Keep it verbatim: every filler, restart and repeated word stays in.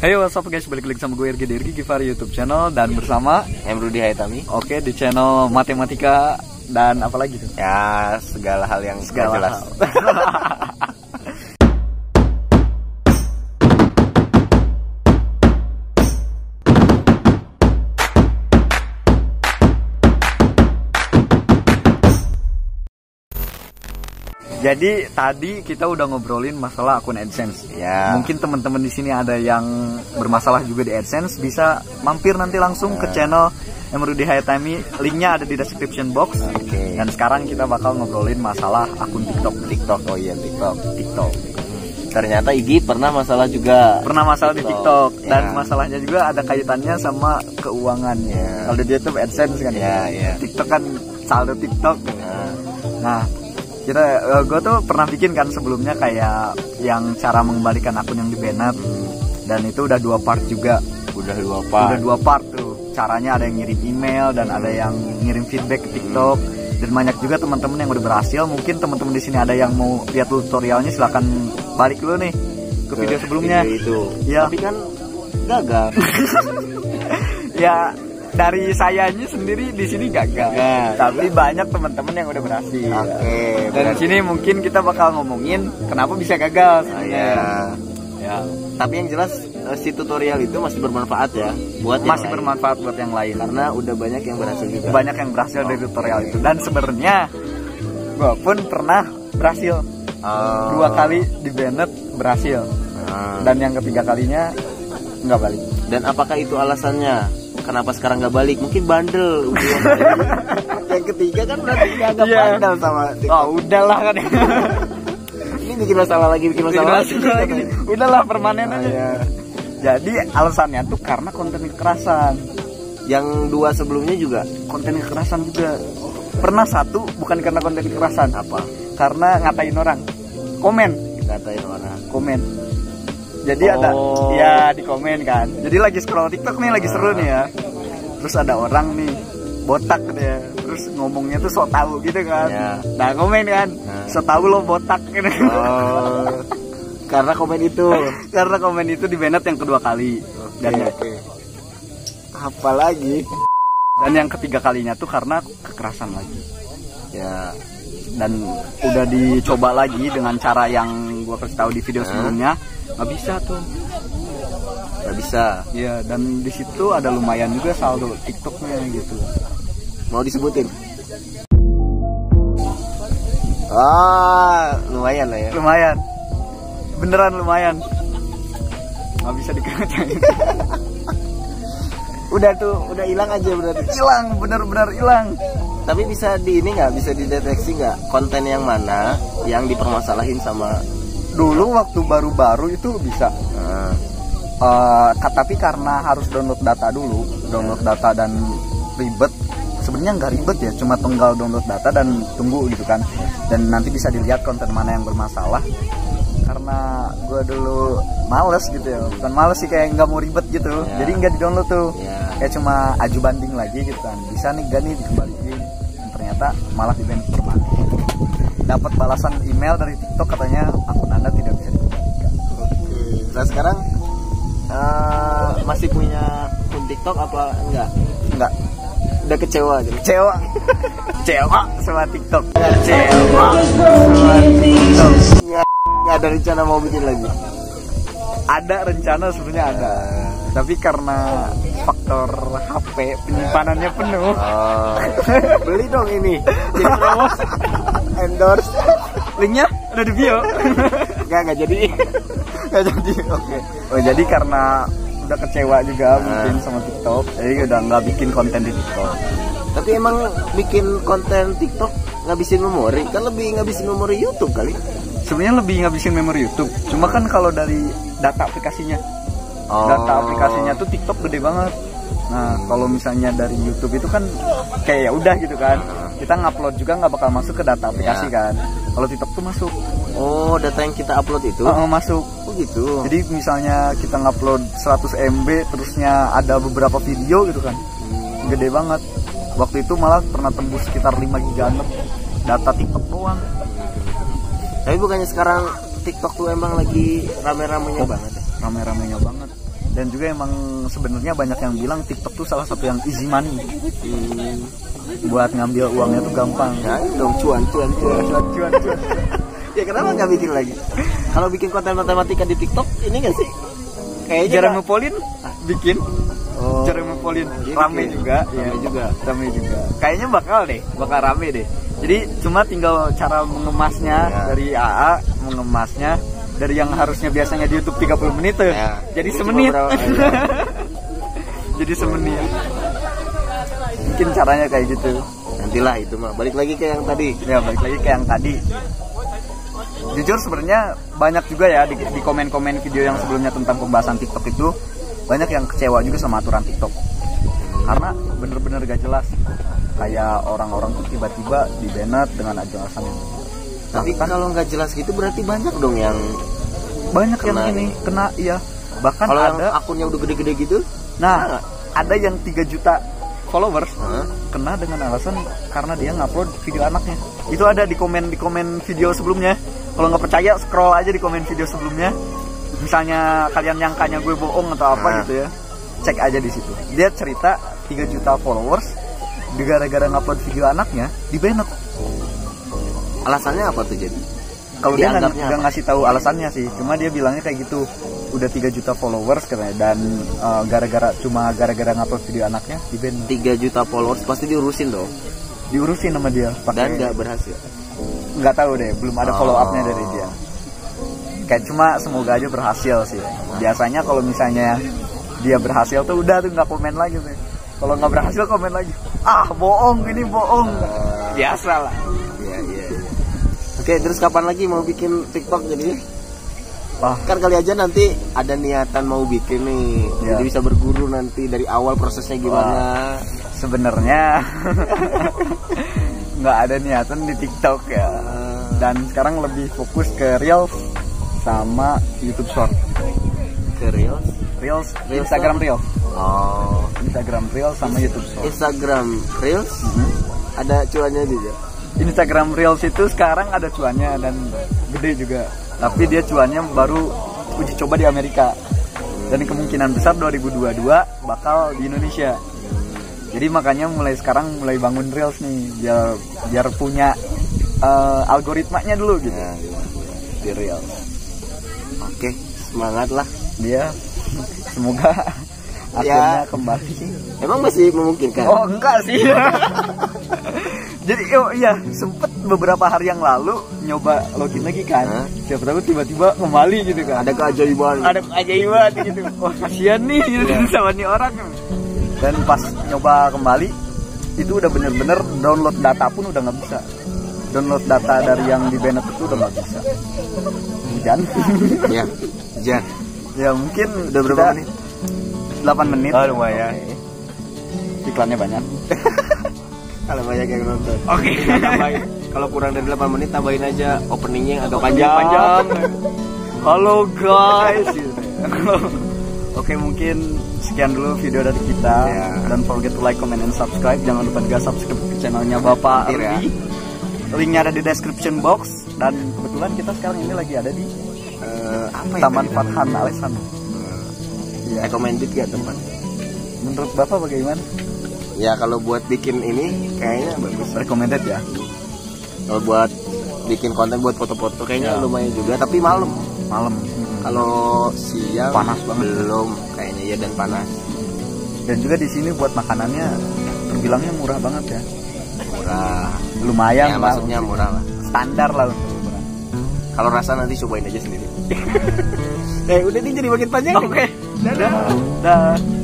Hey, what's up guys, balik lagi sama gue Irgi di Irgi Gifari YouTube channel dan bersama M Rudi Hayatami. Oke, di channel matematika dan apa lagi tuh? Ya, segala hal yang segala jelas. Hal. Jadi tadi kita udah ngobrolin masalah akun AdSense. Ya. Mungkin teman-teman di sini ada yang bermasalah juga di AdSense, bisa mampir nanti langsung ke channel M Rudi Hayatami. Linknya ada di description box. Okay. Dan sekarang kita bakal ngobrolin masalah akun TikTok. TikTok, oh iya TikTok, TikTok. Ternyata Igi pernah masalah juga. Pernah masalah TikTok. Di TikTok dan ya. Masalahnya juga ada kaitannya sama keuangannya. Kalau di YouTube AdSense kan ya, ya. TikTok kan saldo TikTok. Ya. Nah. Kita, uh, gue tuh pernah bikin kan sebelumnya kayak yang cara mengembalikan akun yang di-banned hmm. dan itu udah dua part juga. Udah dua part. Udah dua part tuh. Caranya ada yang ngirim email dan hmm. ada yang ngirim feedback ke TikTok. Hmm. Dan banyak juga teman-teman yang udah berhasil. Mungkin teman-teman di sini ada yang mau lihat tutorialnya, silahkan balik dulu nih ke, ke video sebelumnya. Video itu. Ya. Tapi kan gagal. Ya. Dari sayanya sendiri di sini gagal, yeah, tapi yeah. banyak teman-teman yang udah berhasil. Okay, dan di sini mungkin kita bakal ngomongin kenapa bisa gagal. Oh, yeah. Ya. Tapi yang jelas si tutorial itu masih bermanfaat ya, buat masih yang bermanfaat lain. buat yang lain karena udah banyak yang berhasil juga. Banyak yang berhasil oh, dari tutorial okay. itu dan sebenarnya gue pun pernah berhasil oh. dua kali di banned berhasil oh. dan yang ketiga kalinya nggak balik. Dan apakah itu alasannya? Kenapa sekarang nggak balik? Mungkin bandel. Yang ketiga kan berarti nggak ada yeah. bandel sama TikTok. Oh udahlah kan. Ini bikin masalah lagi, bikin masalah lagi. Udahlah permanen oh, aja. Yeah. Jadi alasannya tuh karena konten kekerasan. Yang dua sebelumnya juga konten kekerasan juga. Pernah satu bukan karena konten kekerasan apa? Karena ngatain orang. Komen. Ngatain orang. Komen. Jadi oh. ada, ya di komen kan. Jadi lagi scroll TikTok nih, lagi seru nih ya. Terus ada orang nih, botak dia. Terus ngomongnya tuh so tau gitu kan. Ya. Nah komen kan, so tau lo botak gitu. Oh. Karena komen itu, karena komen itu di banned yang kedua kali. Okay. Dan okay. apalagi? Dan yang ketiga kalinya tuh karena kekerasan lagi. Ya. Dan udah dicoba lagi dengan cara yang gue kasih tahu di video sebelumnya. Gak bisa tuh. Gak bisa. Iya, dan di situ ada lumayan juga saldo TikToknya gitu. Mau disebutin? Ah, lumayan lah ya. Lumayan. Beneran lumayan. Gak bisa dikatain. Udah tuh, udah hilang aja berarti. Hilang, bener-bener hilang. Tapi bisa di ini nggak? Bisa dideteksi nggak konten yang mana yang dipermasalahin sama? Dulu waktu baru-baru itu bisa. Nah. Uh, tapi karena harus download data dulu, download nah. data dan ribet. Sebenarnya nggak ribet ya, cuma tinggal download data dan tunggu gitu kan. Dan nanti bisa dilihat konten mana yang bermasalah. Karena gue dulu males gitu ya, bukan males sih kayak nggak mau ribet gitu. Yeah. Jadi nggak di download tuh. Yeah. Kayak cuma aju banding lagi gitu kan. Bisa nih gak nih dikembaliin. Ternyata malah di banned permanen. Dapat balasan email dari TikTok katanya akun Anda tidak bisa dikembalikan. Oke. Nah sekarang uh, masih punya akun TikTok apa enggak? Enggak. Udah kecewa aja. Kecewa. Kecewa sama TikTok. Kecewa sama TikTok. Nggak ada rencana mau bikin lagi. Ada rencana sebenarnya ada. Tapi karena faktor H P penyimpanannya penuh. Oh. Beli dong ini. Jadi promosi. Endorse. Linknya udah di bio. Enggak enggak jadi. Enggak jadi. Oke. Okay. Oh, jadi karena udah kecewa juga nah. mungkin sama TikTok, jadi udah nggak bikin konten di TikTok. Tapi emang bikin konten TikTok ngabisin memori, kan lebih ngabisin memori YouTube kali. Sebenarnya lebih ngabisin memori YouTube. Cuma kan kalau dari data aplikasinya Oh. data aplikasinya tuh TikTok gede banget. Nah kalau misalnya dari YouTube itu kan kayak udah gitu kan, kita ngupload juga nggak bakal masuk ke data aplikasi ya. Kan. Kalau TikTok tuh masuk. Oh data yang kita upload itu? Uh, masuk. Oh gitu. Jadi misalnya kita ngupload seratus M B, terusnya ada beberapa video gitu kan, hmm. gede banget. Waktu itu malah pernah tembus sekitar lima giga data TikTok doang. Tapi bukannya sekarang TikTok tuh emang lagi rame-ramenya oh, banget? Ya? Rame-ramenya banget. Dan juga emang sebenarnya banyak yang bilang TikTok tuh salah satu yang easy money. Hmm. Buat ngambil uangnya tuh gampang. Ya, dong cuan cuan cuan cuan cuan. cuan. Ya kenapa nggak bikin lagi? Kalau bikin konten matematika di TikTok ini nggak sih? Kayaknya Jerome Polin bikin. Oh, Jerome Polin rame juga, rame ya. juga, rame juga. Kayaknya bakal deh, bakal rame deh. Jadi cuma tinggal cara mengemasnya ya. Dari A A mengemasnya. Dari yang harusnya biasanya di YouTube tiga puluh menit tuh, ya, jadi semenit. Berapa, ya. Jadi semenit. Mungkin caranya kayak gitu. Nantilah itu mah. Balik lagi ke yang tadi. Ya, balik lagi ke yang tadi. Jujur sebenarnya banyak juga ya di, di komen-komen video yang sebelumnya tentang pembahasan TikTok itu, banyak yang kecewa juga sama aturan TikTok. Karena bener-bener gak jelas. Kayak orang-orang tuh tiba-tiba di-banned dengan alasan itu. Tapi kan kalau nggak jelas gitu berarti banyak dong yang banyak kena yang ini kena ya, bahkan kalau ada yang akunnya udah gede-gede gitu. Nah, ada yang tiga juta followers huh? kena dengan alasan karena dia ngupload video anaknya. Itu ada di komen di komen video sebelumnya. Kalau nggak percaya scroll aja di komen video sebelumnya. Misalnya kalian nyangkanya gue bohong atau apa huh? gitu ya. Cek aja di situ. Dia cerita tiga juta followers gara-gara ngupload video anaknya di-banned. Alasannya apa tuh jadi? Kalau dia nggak ngasih tahu alasannya sih, cuma dia bilangnya kayak gitu. Udah tiga juta followers katanya dan uh, gara-gara cuma gara-gara ngupload video anaknya di-ban. tiga juta followers pasti diurusin dong. Diurusin sama dia. Pake... Dan nggak berhasil. Nggak tahu deh, belum ada follow up-nya dari dia. Kayak cuma semoga aja berhasil sih. Biasanya kalau misalnya dia berhasil tuh udah tuh nggak komen lagi tuh. Kalau nggak berhasil komen lagi. Ah bohong, ini bohong. Biasalah. Oke, terus kapan lagi mau bikin TikTok jadi? Wah. Kan kali aja nanti ada niatan mau bikin nih, ya. Jadi bisa berguru nanti dari awal prosesnya gimana. Sebenarnya nggak ada niatan di TikTok ya. Dan sekarang lebih fokus ke Reels sama YouTube Short. Ke Reels? Reels, Reels Instagram Reels. Oh, Instagram Reels sama YouTube Short. Instagram Reels mm-hmm. ada cuannya juga. Instagram Reels itu sekarang ada cuannya dan gede juga. Tapi dia cuannya baru uji coba di Amerika. Dan kemungkinan besar dua ribu dua puluh dua bakal di Indonesia. Jadi makanya mulai sekarang mulai bangun Reels nih biar biar punya uh, algoritmanya dulu gitu. Ya, ya, ya. Di Reels. Oke, semangatlah dia. Semoga akhirnya ya. Kembali. Emang masih memungkinkan? Oh, enggak sih. Jadi oh, iya sempet beberapa hari yang lalu nyoba login lagi kan. Hah? Siapa tahu tiba-tiba kembali gitu kan. Ada keajaiban. Ada keajaiban gitu. Wah, oh, kasihan nih gitu yeah. sama nih orang. Dan pas nyoba kembali itu udah bener-bener download data pun udah nggak bisa. Download data dari yang di banned itu udah nggak bisa. Hujan. Ya, hujan. Ya mungkin udah berapa menit? delapan menit. Oh, lumayan. Okay. Iklannya banyak. Kalau banyak yang nonton. Oke. Okay. Kalau kurang dari delapan menit tambahin aja openingnya yang agak panjang. panjang. Halo guys. Oke, mungkin sekian dulu video dari kita. Yeah. Don't forget to like, comment, and subscribe. Jangan lupa juga subscribe ke channelnya Bapak Irgi. Ya. Linknya ada di description box. Dan kebetulan kita sekarang ini lagi ada di uh, apa ya, Taman Farhan Aleshan. Uh, yeah. Recommended ya tempat. Menurut Bapak bagaimana? Ya kalau buat bikin ini kayaknya bagus, recommended ya. Kalau buat bikin konten buat foto-foto kayaknya ya. Lumayan juga, tapi malam. Malam. Hmm. Kalau siang panas banget belum kayaknya ya dan panas. Dan juga di sini buat makanannya terbilangnya murah banget ya. Murah. Lumayan ya, lah. Maksudnya murah lah. Standar lah untuk murah. Kalau rasa nanti cobain aja sendiri. Eh udah nih jadi makin panjang. Oke. Okay. Dadah. Dadah.